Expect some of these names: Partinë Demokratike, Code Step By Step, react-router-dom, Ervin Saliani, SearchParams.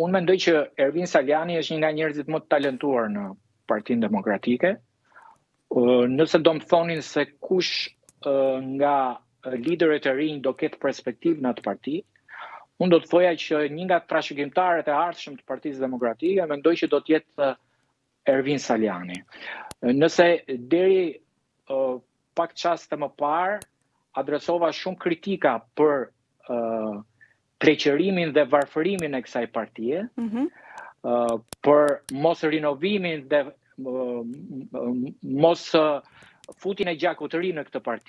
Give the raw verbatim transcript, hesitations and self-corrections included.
unë mendoj që Ervin Saliani është një nga njerëzit më të talentuar në Partinë Demokratike. Nëse do më thonin se kush nga liderët e rinj do ketë perspektivë në atë parti, unë do të thoja që një nga trashëgimtarët e ardhshëm të Partisë Demokratike mendoj që do të jetë Ervin Saliani. Nëse deri pak çaste më parë adresova shumë kritika për treqërimin dhe varfërimin e kësaj partie, për mos rinovimin dhe mos futin e gjakut të ri në këtë parti.